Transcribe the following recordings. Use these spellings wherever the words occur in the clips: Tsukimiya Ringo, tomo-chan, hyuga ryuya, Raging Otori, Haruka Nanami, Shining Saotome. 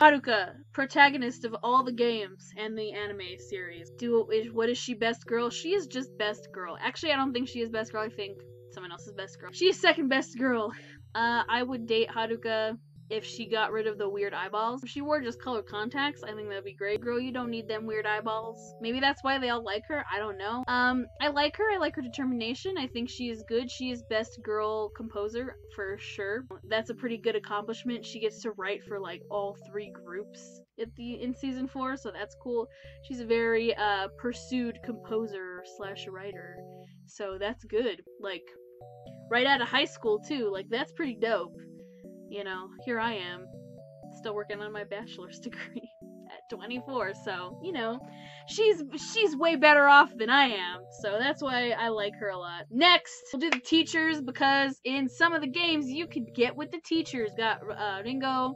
Haruka, protagonist of all the games and the anime series. What is she, best girl? She is just best girl. Actually, I don't think she is best girl. I think someone else is best girl. She is second best girl. I would date Haruka if she got rid of the weird eyeballs. If she wore just colored contacts, I think that'd be great. Girl, you don't need them weird eyeballs. Maybe that's why they all like her, I don't know. I like her determination, I think she is good. She is best girl composer, for sure. That's a pretty good accomplishment. She gets to write for, like, all three groups in season 4, so that's cool. She's a very, pursued composer slash writer, so that's good. Like, right out of high school, too, like, that's pretty dope. You know, here I am, still working on my bachelor's degree at 24, so, you know, she's way better off than I am, so that's why I like her a lot. Next, we'll do the teachers, because in some of the games, you can get with the teachers. Got Ringo.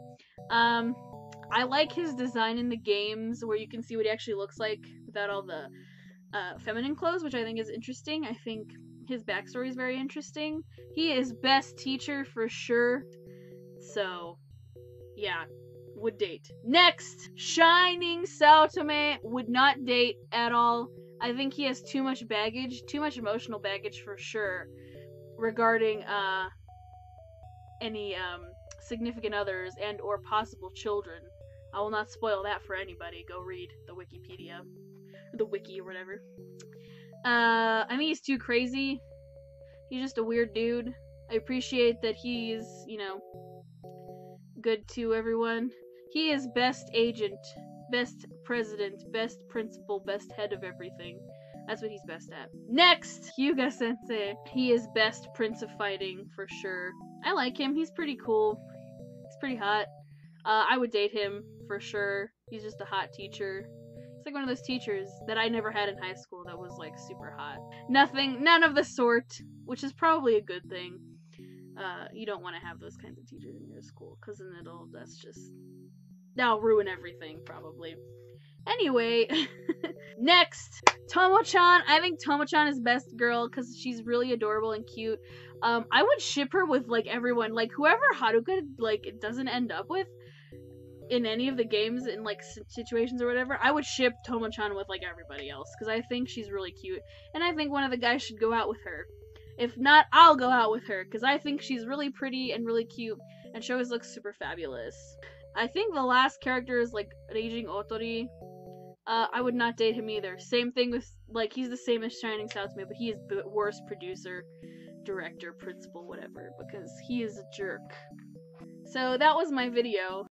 I like his design in the games, where you can see what he actually looks like without all the feminine clothes, which I think is interesting. I think his backstory is very interesting. He is best teacher for sure. So, yeah, would date. Next, Shining Saotome, would not date at all. I think he has too much baggage, too much emotional baggage for sure, regarding any significant others and or possible children. I will not spoil that for anybody. Go read the Wikipedia, the wiki or whatever. I think he's too crazy. He's just a weird dude. I appreciate that he's, you know, good to everyone. He is best agent, best president, best principal, best head of everything. That's what he's best at. Next, Hyuga Sensei. He is best prince of fighting for sure. I like him. He's pretty cool. He's pretty hot. I would date him for sure. He's just a hot teacher. He's like one of those teachers that I never had in high school that was like super hot. Nothing, none of the sort, which is probably a good thing. You don't want to have those kinds of teachers in your school, because then that'll ruin everything, probably. Anyway, next, Tomo-chan. I think Tomo-chan is best girl, because she's really adorable and cute. I would ship her with, like, everyone. Like, whoever Haruka, like, doesn't end up with in any of the games, in, like, situations or whatever, I would ship Tomo-chan with, like, everybody else, because I think she's really cute, and I think one of the guys should go out with her. If not, I'll go out with her, because I think she's really pretty and really cute, and she always looks super fabulous. I think the last character is, like, Raging Otori. I would not date him either. Same thing with, like, he's the same as Shining Saotome, but he is the worst producer, director, principal, whatever, because he is a jerk. So that was my video.